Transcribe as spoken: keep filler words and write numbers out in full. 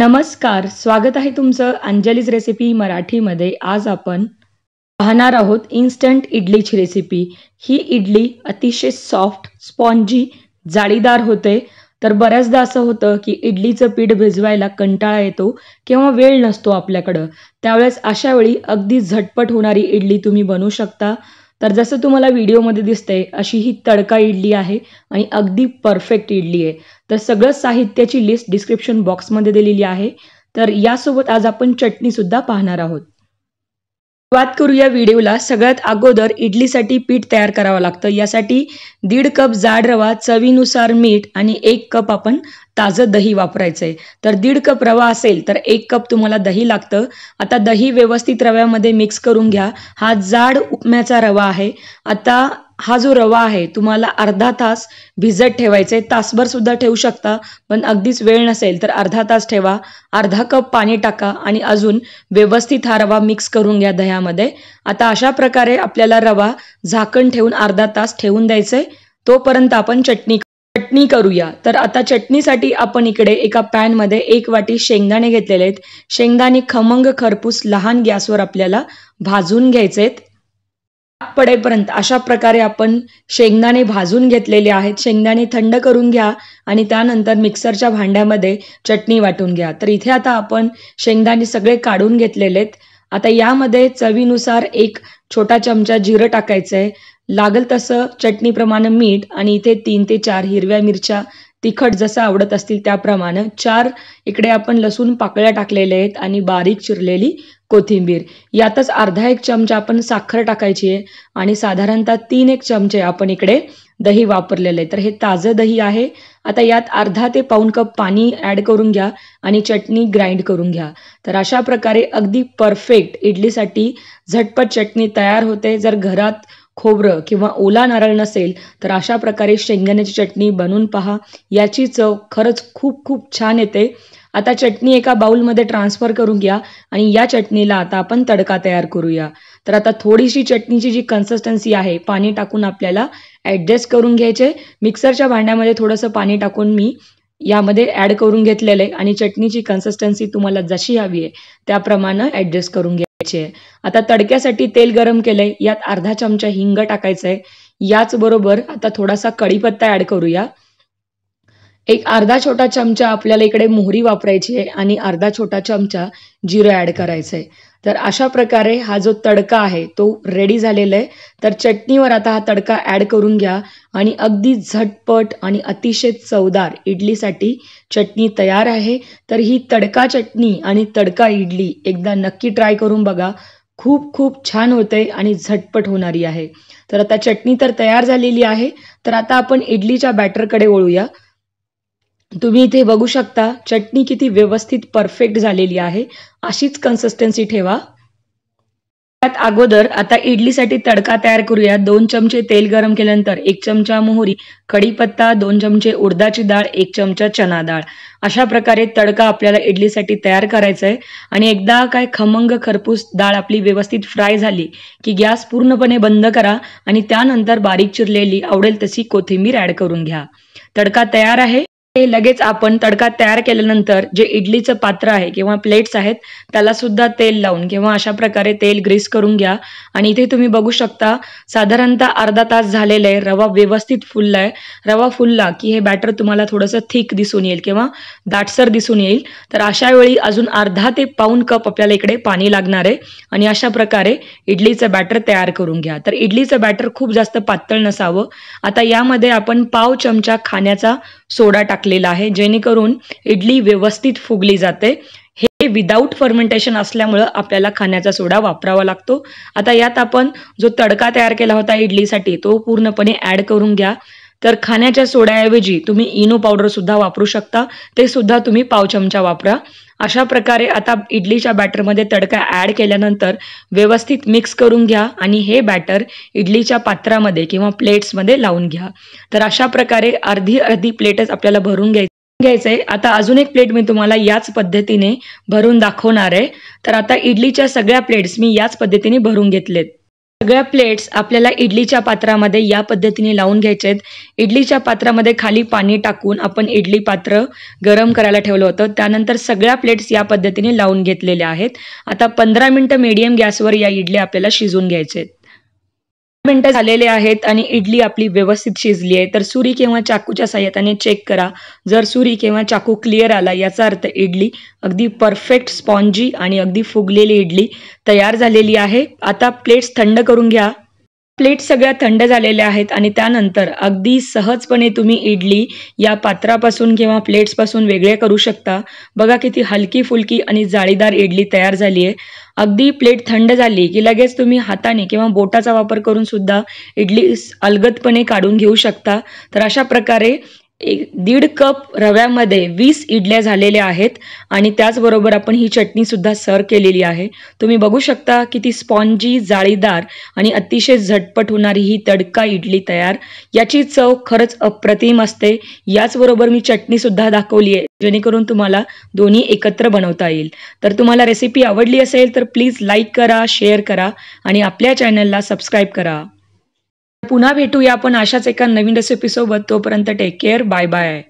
नमस्कार, स्वागत आहे तुमचं अंजलीज रेसिपी मराठीमध्ये। आज आपण पाहणार आहोत इन्स्टंट इडलीची रेसिपी। ही इडली अतिशय सॉफ्ट, स्पॉन्जी, जाळीदार होते। तर बऱ्याचदा असं होतं की इडलीचं पीठ भिजवायला कंटाळा येतो किंवा वेळ नसतो आपल्याकडं, त्यावेळेस अशा वेळी अगदी झटपट होणारी इडली तुम्ही बनवू शकता। तर जसं तुम्हाला व्हिडिओमध्ये दिसतंय अशी ही तडका इडली आहे आणि अगदी परफेक्ट इडली आहे। तर सगळं साहित्याची लिस्ट डिस्क्रिप्शन बॉक्समध्ये दिलेली आहे। तर यासोबत आज आपण चटणी सुद्धा पाहणार आहोत। सुरुवात करूया व्हिडिओला। सगळ्यात अगोदर इडलीसाठी पीठ तयार करावं लागतं। यासाठी दीड कप जाड रवा, चवीनुसार मीठ आणि एक कप आपण ताजं दही वापरायचं आहे। तर दीड कप रवा असेल तर एक कप तुम्हाला दही लागतं। आता दही व्यवस्थित रव्यामध्ये मिक्स करून घ्या। हा जाड उपम्याचा रवा आहे। आता हा जो रवा आहे तुम्हाला अर्धा तास भिजत ठेवायचा आहे। तासभर सुद्धा ठेवू शकता, पण अगदीच वेळ नसेल तर अर्धा तास ठेवा। अर्धा कप पाणी टाका आणि अजून व्यवस्थित हा रवा मिक्स करून घ्या दह्यामध्ये। आता अशा प्रकारे आपल्याला रवा झाकण ठेवून अर्धा तास ठेवून द्यायचा आहे। तोपर्यंत आपण चटणी चटणी करूया। तर आता चटणीसाठी आपण इकडे एका पॅनमध्ये एक वाटी शेंगदाणे घेतलेले आहेत। शेंगदाणे खमंग खरपूस लहान गॅसवर आपल्याला भाजून घ्यायचे आहेत पडेपर्यंत। अशा प्रकारे आपण शेंगदाणे भाजून घेतलेले आहेत। शेंगदाणे थंड करून घ्या आणि त्यानंतर मिक्सरच्या भांड्यामध्ये चटणी वाटून घ्या। तर इथे आता आपण शेंगदाणे सगळे काढून घेतलेले आहेत। आता यामध्ये चवीनुसार एक छोटा चमचा जिरं टाकायचं आहे, लागल तसं चटणीप्रमाणे मीठ आणि इथे तीन ते चार हिरव्या मिरच्या, तिखट जसं आवडत असतील त्याप्रमाणे। चार इकडे आपण लसूण पाकळ्या टाकलेल्या आहेत आणि बारीक चिरलेली कोथिंबीर। यातच अर्धा एक चमचा आपण साखर टाकायची आहे आणि साधारणतः तीन एक चमचे आपण इकडे दही वापरलेले आहे। तर हे ताजं दही आहे। आता यात अर्धा ते पाऊण कप पाणी ऍड करून घ्या आणि चटणी ग्राइंड करून घ्या। तर अशा प्रकारे अगदी परफेक्ट इडलीसाठी झटपट चटणी तयार होते। जर घरात खोबरं किंवा ओला नारळ नसेल तर अशा प्रकारे शेंगदाण्याची चटणी बनवून पहा, याची चव खरंच खूप खूप छान येते। आता चटणी एका बाउलमध्ये ट्रान्सफर करून घ्या आणि या चटणीला आता आपण तडका तयार करूया। तर आता थोडीशी चटणीची जी कन्सिस्टन्सी आहे पाणी टाकून आपल्याला ॲडजस्ट करून घ्यायचे। मिक्सरच्या भांड्यामध्ये थोडंसं पाणी टाकून मी यामध्ये ॲड करून घेतलेलं आहे आणि चटणीची कन्सिस्टन्सी तुम्हाला जशी हवी आहे त्याप्रमाणे ॲडजस्ट करून घ्यायची आहे। आता तडक्यासाठी तेल गरम केलंय, यात अर्धा चमचा हिंग टाकायचं आहे। याचबरोबर आता थोडासा कढीपत्ता ॲड करूया। एक अर्धा छोटा चमचा आपल्याला इकडे मोहरी वापरायची आहे आणि अर्धा छोटा चमचा जिरं ॲड करायचं आहे। तर अशा प्रकारे हा जो तडका आहे तो रेडी झालेला आहे। तर चटणीवर आता हा तडका ॲड करून घ्या आणि अगदी झटपट आणि अतिशय चवदार इडलीसाठी चटणी तयार आहे। तर ही तडका चटणी आणि तडका इडली एकदा नक्की ट्राय करून बघा, खूप खूप छान होते आणि झटपट होणारी आहे। तर आता चटणी तर तयार झालेली आहे। तर आता आपण इडलीच्या बॅटरकडे वळूया। तुम्ही इथे बघू शकता चटणी किती व्यवस्थित परफेक्ट झालेली आहे। अशीच कन्सिस्टन्सी ठेवा। त्यात अगोदर आता इडलीसाठी तडका तयार करूया। दोन चमचे तेल गरम केल्यानंतर एक चमचा मोहरी, कढीपत्ता, दोन चमचे उडदाची डाळ, एक चमचा चना डाळ अशा प्रकारे तडका आपल्याला इडलीसाठी तयार करायचा आहे। आणि एकदा काय खमंग खरपूस डाळ आपली व्यवस्थित फ्राय झाली की गॅस पूर्णपणे बंद करा आणि त्यानंतर बारीक चिरलेली आवडेल तशी कोथिंबीर ॲड करून घ्या। तडका तयार आहे। लगेच आपण तडका तयार केल्यानंतर जे इडलीचं पात्र आहे किंवा प्लेट्स आहेत त्याला सुद्धा तेल लावून किंवा अशा प्रकारे तेल ग्रीस करून घ्या। आणि इथे तुम्ही बघू शकता साधारणतः अर्धा तास झालेला आहे, रवा व्यवस्थित फुलला आहे। रवा फुलला की हे बॅटर तुम्हाला थोडंसं थिक दिसून येईल किंवा दाटसर दिसून येईल। तर अशा वेळी अजून अर्धा ते पाऊण कप आपल्याला इकडे पाणी लागणार आहे आणि अशा प्रकारे इडलीचं बॅटर तयार करून घ्या। तर इडलीचं बॅटर खूप जास्त पातळ नसावं। आता यामध्ये आपण पाव चमचा खाण्याचा सोडा टाकलेला आहे, जेणेकरून इडली व्यवस्थित फुगली जाते। हे विदाउट फर्मेंटेशन असल्यामुळं आपल्याला खाण्याचा सोडा वापरावा लागतो। आता यात आपण जो तडका तयार केला होता इडलीसाठी तो पूर्णपणे ऍड करून घ्या। तर खाण्याच्या सोड्याऐवजी तुम्ही इनो पावडर सुद्धा वापरू शकता, ते सुद्धा तुम्ही पाव चमचा वापरा। अशा प्रकारे आता इडलीच्या बॅटरमध्ये तडका ऍड केल्यानंतर व्यवस्थित मिक्स करून घ्या आणि हे बॅटर इडलीच्या पात्रामध्ये किंवा प्लेट्समध्ये लावून घ्या। तर अशा प्रकारे अर्धी अर्धी प्लेटच आपल्याला भरून घ्यायची घ्यायचंय आता अजून एक प्लेट मी तुम्हाला याच पद्धतीने भरून दाखवणार आहे। तर आता इडलीच्या सगळ्या प्लेट्स मी याच पद्धतीने भरून घेतलेत। सगळ्या प्लेट्स आपल्याला इडलीच्या पात्रामध्ये या पद्धतीने लावून घ्यायचे आहेत। इडलीच्या पात्रामध्ये खाली पाणी टाकून आपण इडली पात्र गरम करायला ठेवलं होतं, त्यानंतर सगळ्या प्लेट्स या पद्धतीने लावून घेतलेल्या आहेत। आता पंधरा मिनिटे मीडियम गॅसवर या इडली आपल्याला शिजवून घ्यायचे आहेत। मिनिटे झालेले आहेत आणि इडली आपली व्यवस्थित शिजली आहे। तर सुरी किंवा चाकूच्या सहाय्याने चेक करा, जर सुरी किंवा चाकू क्लिअर आला याचा अर्थ इडली अगदी परफेक्ट स्पॉन्जी आणि अगदी फुगलेली इडली तयार झालेली आहे। आता प्लेट्स थंड करून घ्या। प्लेट सगळ्या थंड झालेल्या आहेत आणि त्यानंतर अगदी सहजपणे तुम्ही इडली या पात्रापासून किंवा प्लेट्सपासून वेगळे करू शकता। बघा किती हलकी फुलकी आणि जाळीदार इडली तयार झाली आहे। अगदी प्लेट थंड झाली की लगेच तुम्ही हाताने किंवा बोटाचा वापर करून सुद्धा इडली अलगदपणे काढून घेऊ शकता। तर अशा प्रकारे एक दीड कप रव्यामध्ये वीस इडल्या झालेल्या आहेत आणि त्याचबरोबर आपण ही चटणी सुद्धा सर्व केलेली आहे। तुम्ही बघू शकता किती स्पॉन्जी, जाळीदार आणि अतिशय झटपट होणारी ही तडका इडली तयार। याची चव खरच अप्रतिम असते। याचबरोबर मी चटणी सुद्धा दाखवली आहे जेणेकरून तुम्हाला दोन्ही एकत्र बनवता येईल। तर तुम्हाला रेसिपी आवडली असेल तर प्लीज लाईक करा, शेअर करा आणि आपल्या चॅनलला सबस्क्राईब करा। पुन्हा भेटूया आपण अशाच एका नवीन रेसिपी सोबत। तोपर्यंत टेक केअर, बाय बाय।